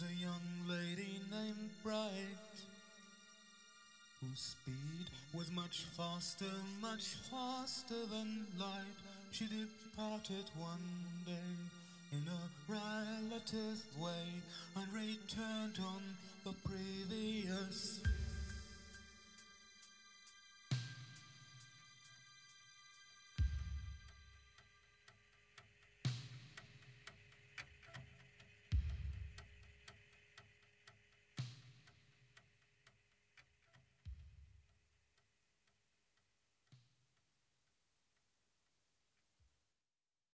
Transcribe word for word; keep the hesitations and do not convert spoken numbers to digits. was a young lady named Bright, whose speed was much faster, much faster than light. She departed one day in a relative way and returned on the previous